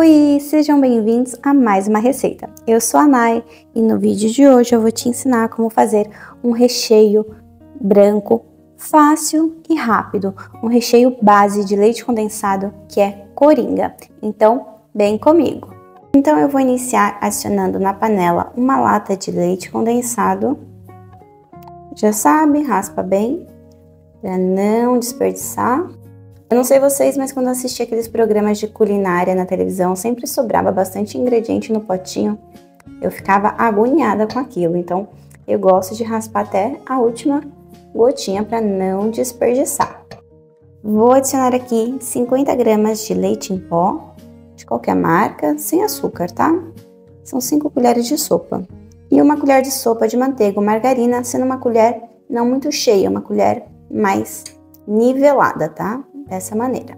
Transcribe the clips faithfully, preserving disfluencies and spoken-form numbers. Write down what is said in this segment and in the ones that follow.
Oi, sejam bem-vindos a mais uma receita. Eu sou a Nay e no vídeo de hoje eu vou te ensinar como fazer um recheio branco fácil e rápido, um recheio base de leite condensado que é coringa. Então, vem comigo. Então eu vou iniciar adicionando na panela uma lata de leite condensado. Já sabe, raspa bem para não desperdiçar. Eu não sei vocês, mas quando eu assisti aqueles programas de culinária na televisão, sempre sobrava bastante ingrediente no potinho. Eu ficava agoniada com aquilo, então eu gosto de raspar até a última gotinha para não desperdiçar. Vou adicionar aqui cinquenta gramas de leite em pó, de qualquer marca, sem açúcar, tá? São cinco colheres de sopa. E uma colher de sopa de manteiga ou margarina, sendo uma colher não muito cheia, uma colher mais nivelada, tá? Dessa maneira.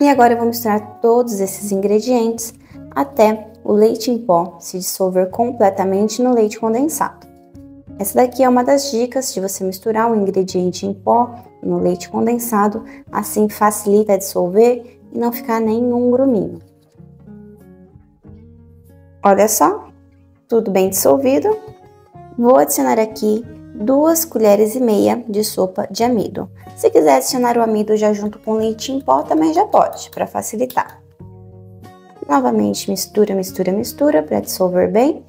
E agora eu vou misturar todos esses ingredientes até o leite em pó se dissolver completamente no leite condensado. Essa daqui é uma das dicas de você misturar o ingrediente em pó no leite condensado, assim facilita a dissolver e não ficar nenhum gruminho. Olha só, tudo bem dissolvido. Vou adicionar aqui duas colheres e meia de sopa de amido. Se quiser adicionar o amido já junto com o leite em pó, também já pode, para facilitar. Novamente mistura, mistura, mistura para dissolver bem.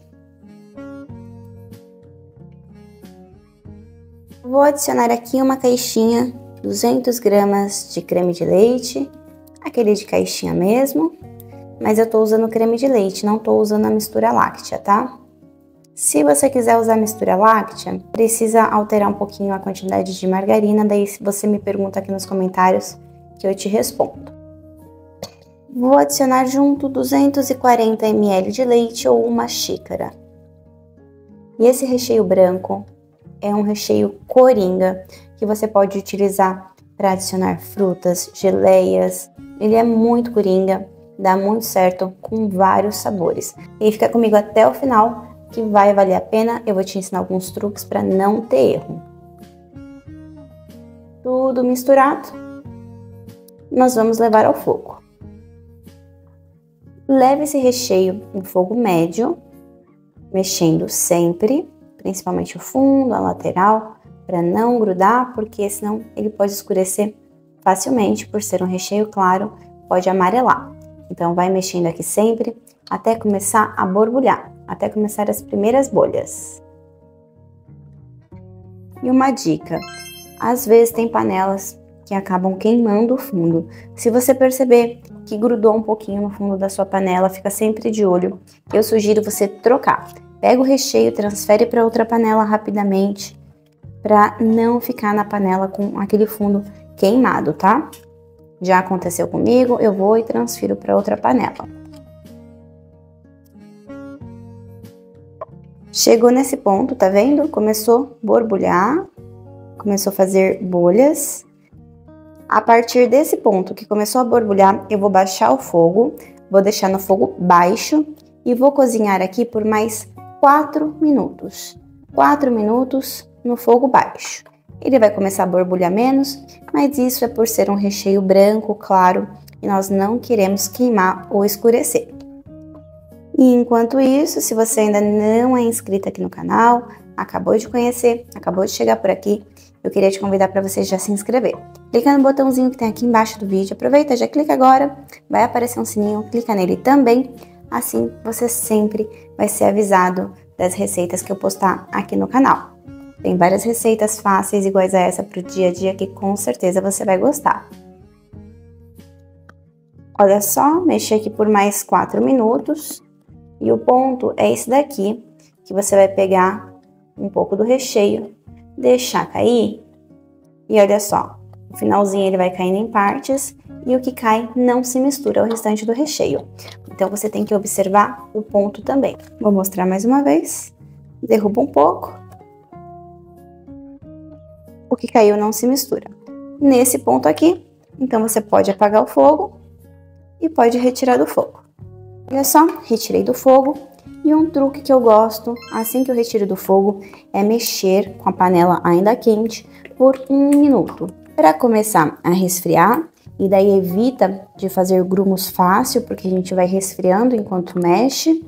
Vou adicionar aqui uma caixinha, duzentas gramas de creme de leite, aquele de caixinha mesmo, mas eu tô usando creme de leite, não tô usando a mistura láctea, tá? Se você quiser usar mistura láctea, precisa alterar um pouquinho a quantidade de margarina, daí se você me pergunta aqui nos comentários que eu te respondo. Vou adicionar junto duzentos e quarenta mililitros de leite ou uma xícara. E esse recheio branco é um recheio coringa, que você pode utilizar para adicionar frutas, geleias. Ele é muito coringa, dá muito certo com vários sabores. E fica comigo até o final, que vai valer a pena. Eu vou te ensinar alguns truques para não ter erro. Tudo misturado, nós vamos levar ao fogo. Leve esse recheio em fogo médio, mexendo sempre, principalmente o fundo, a lateral, para não grudar, porque senão ele pode escurecer facilmente, por ser um recheio claro, pode amarelar. Então vai mexendo aqui sempre, até começar a borbulhar, até começar as primeiras bolhas. E uma dica, às vezes tem panelas que acabam queimando o fundo. Se você perceber que grudou um pouquinho no fundo da sua panela, fica sempre de olho. Eu sugiro você trocar. Pega o recheio, transfere para outra panela rapidamente, para não ficar na panela com aquele fundo queimado, tá? Já aconteceu comigo, eu vou e transfiro para outra panela. Chegou nesse ponto, tá vendo? Começou a borbulhar, começou a fazer bolhas. A partir desse ponto que começou a borbulhar, eu vou baixar o fogo, vou deixar no fogo baixo e vou cozinhar aqui por mais quatro minutos. quatro minutos no fogo baixo. Ele vai começar a borbulhar menos, mas isso é por ser um recheio branco, claro, e nós não queremos queimar ou escurecer. E enquanto isso, se você ainda não é inscrita aqui no canal, acabou de conhecer, acabou de chegar por aqui, eu queria te convidar para você já se inscrever. Clica no botãozinho que tem aqui embaixo do vídeo, aproveita, já clica agora, vai aparecer um sininho, clica nele também, assim você sempre vai ser avisado das receitas que eu postar aqui no canal. Tem várias receitas fáceis iguais a essa para o dia a dia que com certeza você vai gostar. Olha só, mexi aqui por mais quatro minutos. E o ponto é esse daqui, que você vai pegar um pouco do recheio, deixar cair, e olha só, o finalzinho ele vai caindo em partes, e o que cai não se mistura ao restante do recheio. Então você tem que observar o ponto também. Vou mostrar mais uma vez, derruba um pouco, o que caiu não se mistura. Nesse ponto aqui, então você pode apagar o fogo, e pode retirar do fogo. Olha só, retirei do fogo, e um truque que eu gosto assim que eu retiro do fogo é mexer com a panela ainda quente por um minuto, para começar a resfriar E daí evita de fazer grumos fácil, porque a gente vai resfriando enquanto mexe.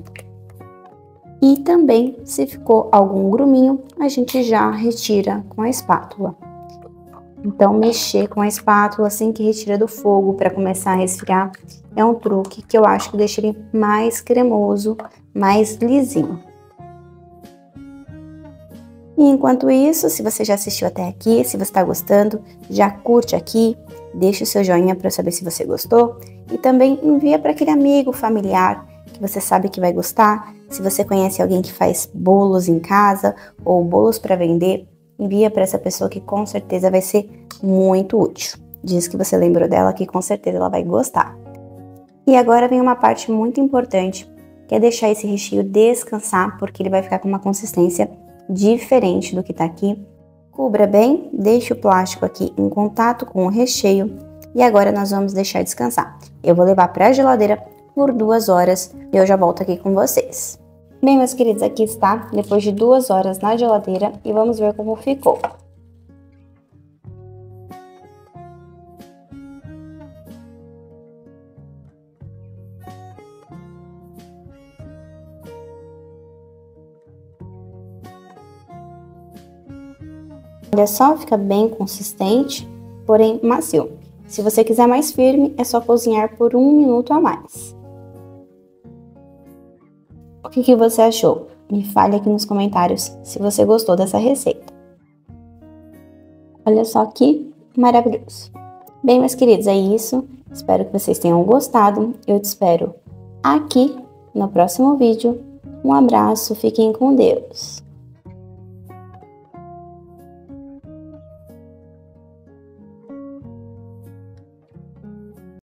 E também, se ficou algum gruminho, a gente já retira com a espátula. Então, mexer com a espátula assim que retira do fogo para começar a resfriar é um truque que eu acho que deixa ele mais cremoso, mais lisinho. E enquanto isso, se você já assistiu até aqui, se você está gostando, já curte aqui, deixa o seu joinha para eu saber se você gostou e também envia para aquele amigo, familiar que você sabe que vai gostar. Se você conhece alguém que faz bolos em casa ou bolos para vender, envia para essa pessoa que com certeza vai ser muito útil. Diz que você lembrou dela, que com certeza ela vai gostar. E agora vem uma parte muito importante, que é deixar esse recheio descansar, porque ele vai ficar com uma consistência diferente do que tá aqui. Cubra bem, deixe o plástico aqui em contato com o recheio e agora nós vamos deixar descansar. Eu vou levar para a geladeira por duas horas e eu já volto aqui com vocês. Bem, meus queridos, aqui está, depois de duas horas na geladeira, e vamos ver como ficou. Olha só, fica bem consistente, porém macio. Se você quiser mais firme, é só cozinhar por um minuto a mais. O que que você achou? Me fale aqui nos comentários se você gostou dessa receita. Olha só que maravilhoso. Bem, meus queridos, é isso. Espero que vocês tenham gostado. Eu te espero aqui no próximo vídeo. Um abraço, fiquem com Deus.